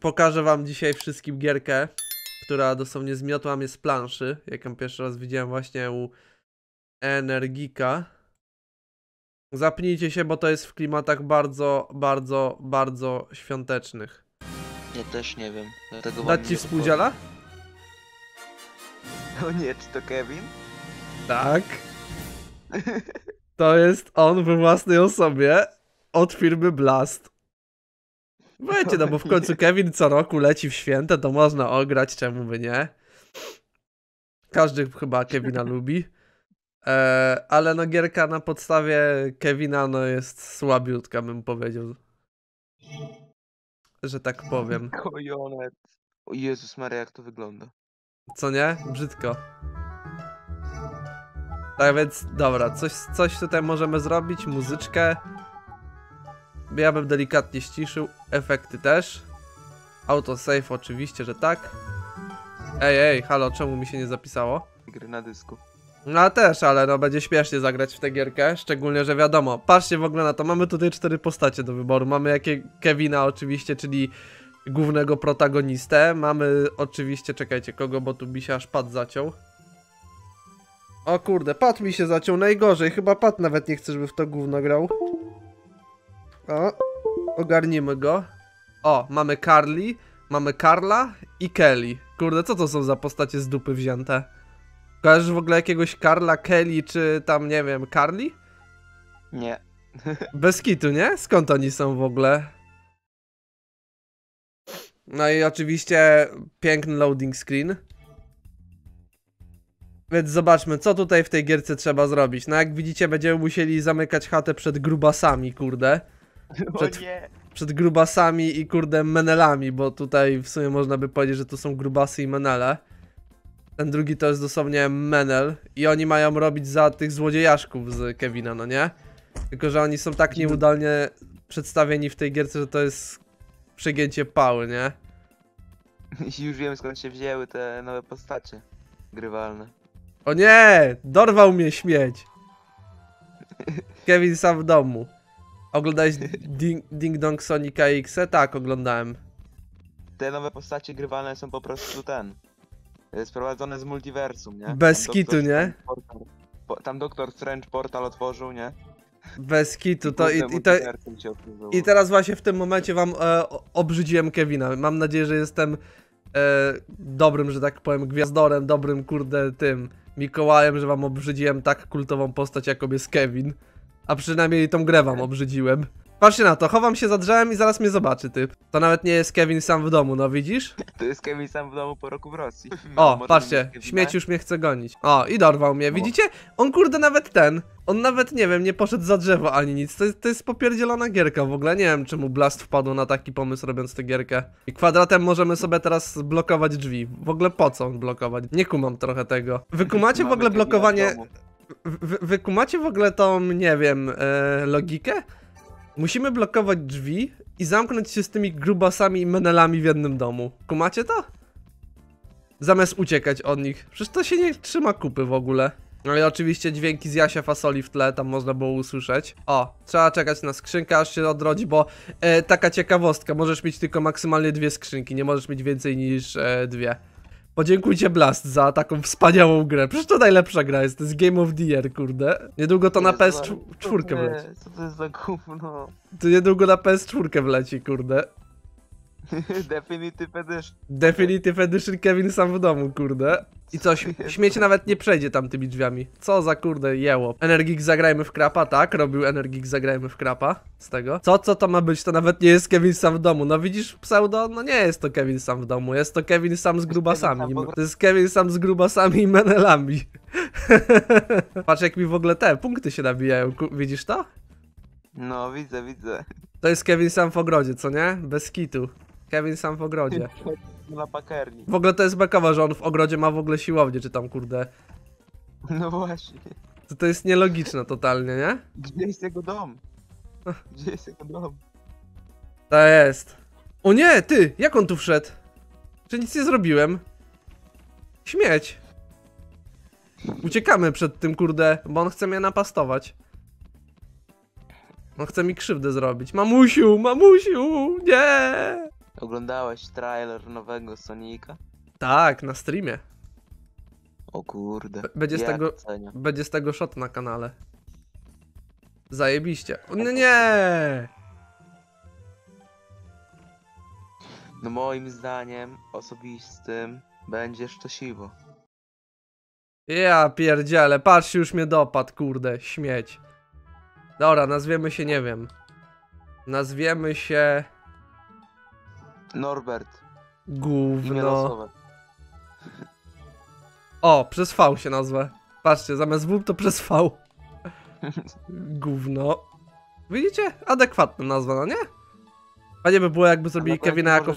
Pokażę wam dzisiaj wszystkim gierkę, która dosłownie zmiotła mnie z planszy, jaką pierwszy raz widziałem właśnie u Energika. Zapnijcie się, bo to jest w klimatach bardzo świątecznych. Ja też nie wiem. Dać ci współdziela? O nie, czy to Kevin? Tak. To jest on we własnej osobie od firmy Blast. Wiecie, no bo w końcu Kevin co roku leci w święta, to można ograć, czemu by nie? Każdy chyba Kevina lubi. Ale no gierka na podstawie Kevina no jest słabiutka, bym powiedział. Że tak powiem. O Jezus Maria, jak to wygląda. Co nie? Brzydko. Tak więc, dobra, coś tutaj możemy zrobić, muzyczkę. Ja bym delikatnie ściszył, efekty też. Autosave oczywiście, że tak. Ej, halo, czemu mi się nie zapisało? Gry na dysku. No też, ale no będzie śmiesznie zagrać w tę gierkę, szczególnie, że wiadomo. Patrzcie w ogóle na to, mamy tutaj 4 postacie do wyboru. Mamy Kevina oczywiście, czyli głównego protagonistę. Mamy oczywiście, czekajcie, kogo, bo tu mi się aż pad zaciął. O kurde, pad mi się zaciął najgorzej, chyba pad nawet nie chce, żeby w to gówno grał. O, ogarnijmy go. O, mamy Carly, mamy Carla i Kelly. Kurde, co to są za postacie z dupy wzięte? Kojarzysz w ogóle jakiegoś Carla, Kelly czy tam, nie wiem, Carly? Nie. Bez kitu, nie? Skąd oni są w ogóle? No i oczywiście piękny loading screen. Więc zobaczmy, co tutaj w tej gierce trzeba zrobić. No jak widzicie, będziemy musieli zamykać chatę przed grubasami, kurde. Przed grubasami i kurde menelami, bo tutaj w sumie można by powiedzieć, że to są grubasy i menele. Ten drugi to jest dosłownie menel i oni mają robić za tych złodziejaszków z Kevina, no nie? Tylko że oni są tak nieudolnie przedstawieni w tej gierce, że to jest przegięcie pały, nie? Już wiem, skąd się wzięły te nowe postacie grywalne. O nie! Dorwał mnie śmieć! Kevin Sam w domu. Oglądałeś Ding Dong Sonica X? Tak, oglądałem. Te nowe postacie grywalne są po prostu sprowadzone z multiversum, nie? Bez kitu, nie? Tam Doktor Strange portal otworzył, nie? Bez kitu, I teraz właśnie w tym momencie wam obrzydziłem Kevina. Mam nadzieję, że jestem dobrym, że tak powiem, gwiazdorem, dobrym, kurde, tym Mikołajem, że wam obrzydziłem tak kultową postać, jaką jest Kevin. A przynajmniej tą grę wam obrzydziłem. Patrzcie na to, chowam się za drzewem i zaraz mnie zobaczy typ. To nawet nie jest Kevin Sam w domu, no widzisz? To jest Kevin Sam w domu po roku w Rosji. O, patrzcie, śmieć już mnie chce gonić. O, i dorwał mnie, widzicie? On kurde nawet nie wiem, nie poszedł za drzewo ani nic. To jest popierdzielona gierka w ogóle, nie wiem czemu Blast wpadł na taki pomysł robiąc tę gierkę. I kwadratem możemy sobie teraz blokować drzwi. W ogóle po co blokować? Nie kumam trochę tego. Wykumacie w ogóle blokowanie... Wykumacie w ogóle tą, nie wiem, logikę? Musimy blokować drzwi i zamknąć się z tymi grubasami i menelami w jednym domu. Kumacie to? Zamiast uciekać od nich. Przecież to się nie trzyma kupy w ogóle. No i oczywiście dźwięki z Jasia Fasoli w tle, tam można było usłyszeć. O, trzeba czekać na skrzynkę, aż się odrodzi, bo taka ciekawostka. Możesz mieć tylko maksymalnie 2 skrzynki, nie możesz mieć więcej niż 2. Podziękujcie Blast za taką wspaniałą grę. Przecież to najlepsza gra jest, to jest Game of the Year, kurde. Niedługo to na PS4 wleci. Co to jest za gówno? To niedługo na PS4 wleci, kurde. Definitive Edition. Definitive Edition Kevin Sam w domu, kurde. I co, śmieci nawet nie przejdzie tam tymi drzwiami. Co za kurde jeło. Energik zagrajmy w krapa, tak? Robił Energik zagrajmy w krapa z tego. Co to ma być? To nawet nie jest Kevin Sam w domu. No widzisz pseudo? No nie jest to Kevin Sam w domu. Jest to Kevin Sam z grubasami. To jest Kevin Sam z grubasami i menelami. Patrz jak mi w ogóle te punkty się nabijają. Widzisz to? No widzę, widzę. To jest Kevin Sam w ogrodzie, co nie? Bez kitu. Kevin Sam w ogrodzie. Na pakerni. W ogóle to jest bekowa, że on w ogrodzie ma w ogóle siłownię, czy tam kurde. No właśnie. To jest nielogiczne totalnie, nie? Gdzie jest jego dom? Gdzie jest jego dom? To jest. O nie, ty! Jak on tu wszedł? Czy nic nie zrobiłem? Śmieć. Uciekamy przed tym kurde, bo on chce mnie napastować. On chce mi krzywdę zrobić. Mamusiu, mamusiu, nie! Oglądałeś trailer nowego Sonika? Tak, na streamie. O kurde. Będzie z tego shot na kanale. Zajebiście. No nie! No moim zdaniem osobistym będzie szczęśliwo. Ja pierdzielę, patrz, już mnie dopadł, kurde, śmieć. Dobra, nazwiemy się, nie wiem. Nazwiemy się... Norbert. Gówno. O, przez V się nazwę. Patrzcie, zamiast W to przez V. Gówno. Widzicie? Adekwatna nazwa, no nie? Fajnie by było, jakby zrobili Kevina jako...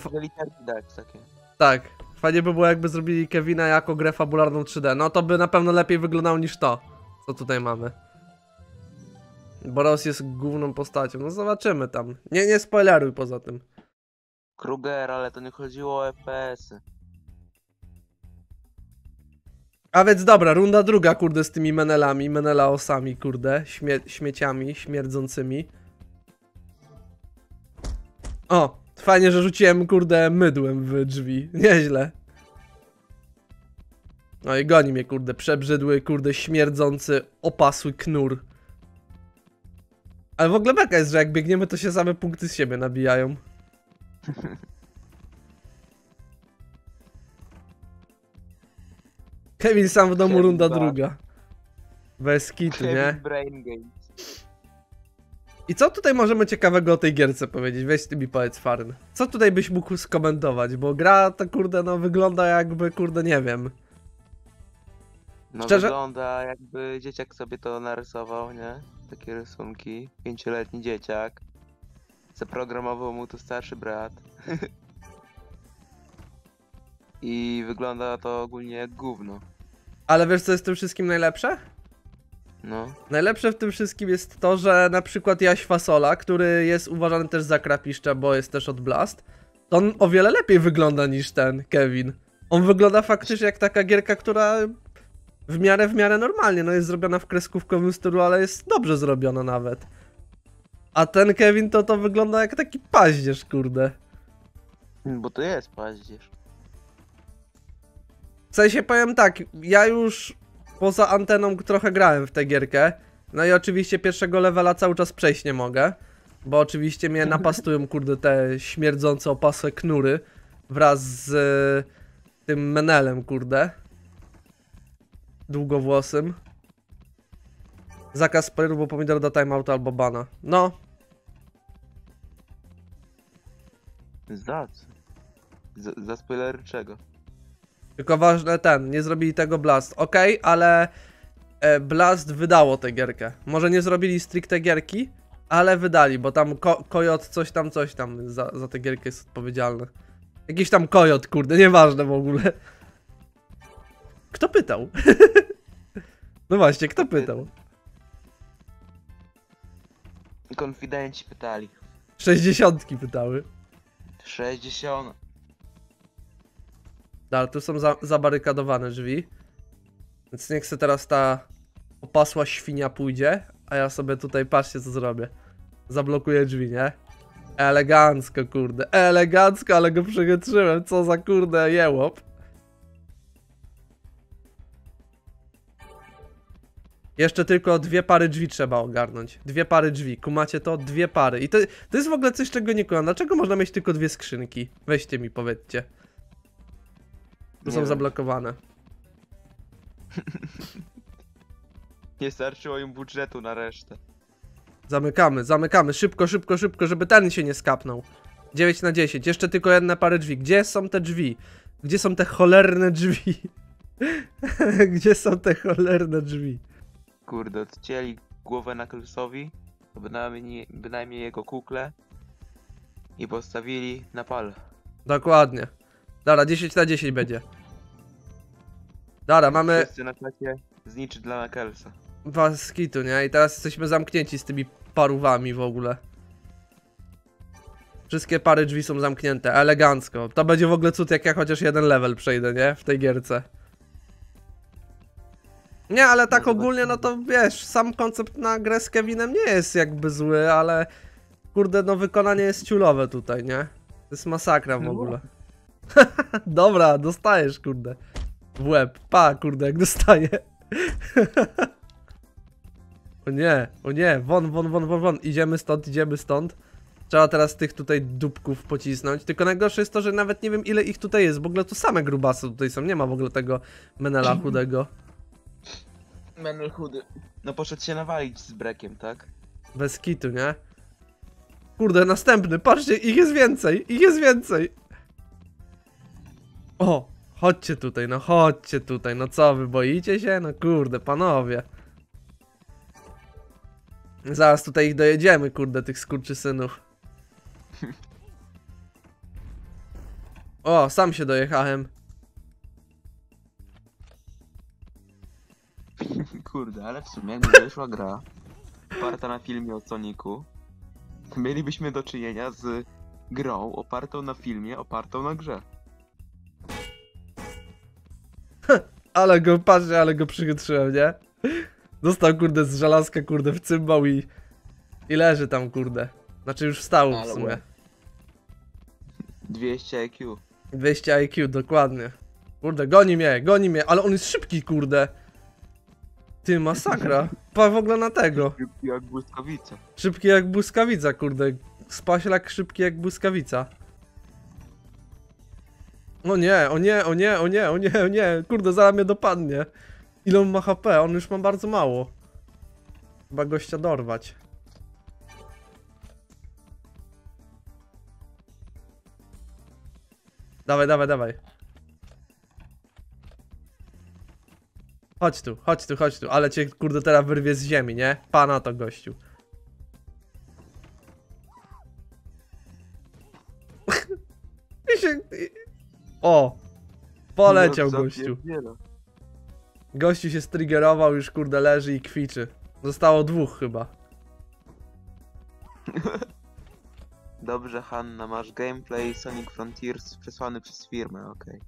Tak. Fajnie by było, jakby zrobili Kevina jako grę fabularną 3D. No to by na pewno lepiej wyglądał niż to, co tutaj mamy. Boros jest główną postacią. No zobaczymy tam. Nie spoileruj poza tym. Kruger, ale to nie chodziło o FPS-y. A więc dobra, runda druga, kurde, z tymi menelami, menelaosami, kurde, śmieciami, śmierdzącymi. O, fajnie, że rzuciłem, kurde, mydłem w drzwi, nieźle. No i goni mnie, kurde, przebrzydły, kurde, śmierdzący, opasły knur. Ale w ogóle beka jest, że jak biegniemy, to się same punkty z siebie nabijają. Kevin sam w domu, Kevin runda druga. Bez kitu, nie? Brain Games. I co tutaj możemy ciekawego o tej gierce powiedzieć? Weź ty mi powiedz, Farn. Co tutaj byś mógł skomentować? Bo gra to, kurde, no wygląda jakby, kurde, nie wiem. No szczerze? Wygląda jakby dzieciak sobie to narysował, nie? Takie rysunki. 5-letni dzieciak. Zaprogramował mu to starszy brat. I wygląda to ogólnie jak gówno. Ale wiesz, co jest w tym wszystkim najlepsze? No. Najlepsze w tym wszystkim jest to, że na przykład Jaś Fasola, który jest uważany też za krapiszcza, bo jest też od Blast, to on o wiele lepiej wygląda niż ten Kevin. On wygląda faktycznie jak taka gierka, która w miarę normalnie, no jest zrobiona w kreskówkowym stylu, ale jest dobrze zrobiona nawet. A ten Kevin to wygląda jak taki paździerz, kurde. Bo to jest paździerz. W sensie powiem tak, ja już poza anteną trochę grałem w tę gierkę. No i oczywiście pierwszego levela cały czas przejść nie mogę. Bo oczywiście mnie napastują, kurde, te śmierdzące opasłe knury. Wraz z tym menelem, kurde. Długowłosym. Zakaz spoileru, bo pomidor do timeouta albo bana. No. Za spoilery czego? Tylko ważne nie zrobili tego Blast. Okej, ale Blast wydało tę gierkę. Może nie zrobili stricte gierki, ale wydali, bo tam Kojot coś tam za tę gierkę jest odpowiedzialny. Jakiś tam Kojot, kurde, nieważne w ogóle. Kto pytał? No właśnie, kto pytał? Konfidenci pytali. 60-tki pytały. 60. Dalej, tu są zabarykadowane drzwi. Więc niech se teraz ta opasła świnia pójdzie. A ja sobie tutaj, patrzcie co zrobię. Zablokuję drzwi, nie? Elegancko, kurde. Elegancko, ale go przechytrzyłem. Co za, kurde, jełop. Jeszcze tylko 2 pary drzwi trzeba ogarnąć. 2 pary drzwi, kumacie to? 2 pary. I to jest w ogóle coś, czego nie kumam. Dlaczego można mieć tylko 2 skrzynki? Weźcie mi, powiedzcie. Tu są zablokowane. Nie starczyło im budżetu na resztę. Zamykamy. Szybko, żeby ten się nie skapnął. 9/10. Jeszcze tylko 1 parę drzwi. Gdzie są te drzwi? Gdzie są te cholerne drzwi? Gdzie są te cholerne drzwi? Kurde, odcięli głowę Knucklesowi, bynajmniej jego kuklę, i postawili na pal. Dokładnie. Dobra, 10/10 będzie. Dobra, mamy... Wszyscy na klasie zniczy dla Knucklesa. Was kitu, nie? I teraz jesteśmy zamknięci z tymi paruwami w ogóle. Wszystkie pary drzwi są zamknięte, elegancko. To będzie w ogóle cud, jak ja chociaż 1 level przejdę, nie? W tej gierce. Nie, ale tak ogólnie, no to wiesz, sam koncept na grę z Kevinem nie jest jakby zły, ale... Kurde, no wykonanie jest ciulowe tutaj, nie? To jest masakra w ogóle. Dobra, dostajesz, kurde. W łeb. Pa, kurde, jak dostaję. O nie, won. Idziemy stąd, idziemy stąd. Trzeba teraz tych tutaj dupków pocisnąć. Tylko najgorsze jest to, że nawet nie wiem, ile ich tutaj jest. W ogóle to same grubasy tutaj są. Nie ma w ogóle tego menela chudego. Menel chudy. No poszedł się nawalić z brekiem, tak? Bez kitu, nie? Kurde, następny. Patrzcie, ich jest więcej. Ich jest więcej. O, chodźcie tutaj, no chodźcie tutaj. No co, wy boicie się? No kurde, panowie. Zaraz tutaj ich dojedziemy, kurde, tych skurczysynów. O, sam się dojechałem. Kurde, ale w sumie jakby wyszła gra oparta na filmie o Sonicu, mielibyśmy do czynienia z grą opartą na filmie, opartą na grze. Ale go, patrzcie, ale go przychytrzyłem, nie? Dostał, kurde, z żelazka, kurde, w cymbał i leży tam, kurde. Znaczy już wstał w sumie. 200 IQ. 200 IQ, dokładnie. Kurde, goni mnie, ale on jest szybki, kurde. Ty, masakra. Pa w ogóle na tego. Szybki jak błyskawica. Szybki jak błyskawica, kurde. Spaślak szybki jak błyskawica. O nie, o nie, o nie, o nie, o nie, o nie. Kurde, zaraz mnie dopadnie. Ile on ma HP? On już ma bardzo mało. Chyba gościa dorwać. Dawaj, dawaj, dawaj. Chodź tu, chodź tu, chodź tu. Ale cię, kurde, teraz wyrwie z ziemi, nie? Pana to, gościu. O! Poleciał, gościu. Gościu się striggerował, już, kurde, leży i kwiczy. Zostało dwóch chyba. Dobrze, Hanna, masz gameplay Sonic Frontiers przesłany przez firmę, okej.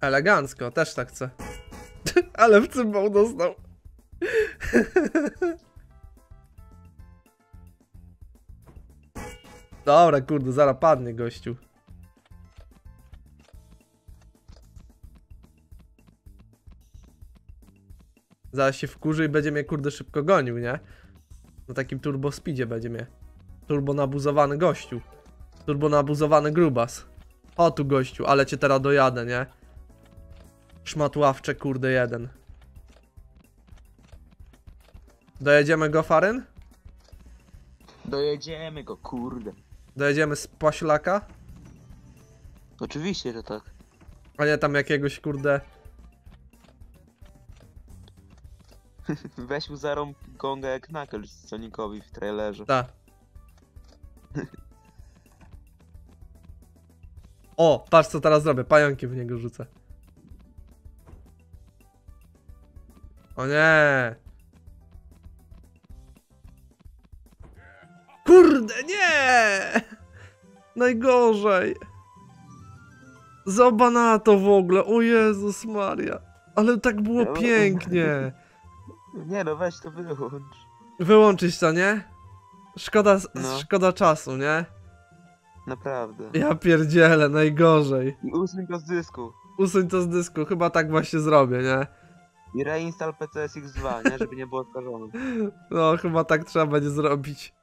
Elegancko, też tak chcę. Ale w cymbał dostał. Dobra, kurde, zaraz padnie, gościu. Zaraz się wkurzy i będzie mnie, kurde, szybko gonił, nie? Na takim turbo speedzie będzie mnie. Turbo nabuzowany, gościu. Turbo nabuzowany grubas. O tu, gościu, ale cię teraz dojadę, nie? Szmatławcze, kurde, jeden. Dojedziemy go, Faryn? Dojedziemy go, kurde. Dojedziemy z poślaka? Oczywiście, że tak. A nie tam jakiegoś, kurde... Weź mu zarąb gonga jak Knuckles Sonicowi w trailerze. Tak. O, patrz co teraz zrobię, pająki w niego rzucę. O nie! Kurde, nie! Najgorzej! Zobacz na to w ogóle, o Jezus Maria! Ale tak było pięknie! Nie no, weź to wyłącz. Wyłączyć to, nie? Szkoda, no. Szkoda czasu, nie? Naprawdę. Ja pierdzielę, najgorzej. I usuń to z dysku. Usuń to z dysku, chyba tak właśnie zrobię, nie? I reinstall PCSX2, nie? Żeby nie było skażone. No, chyba tak trzeba będzie zrobić.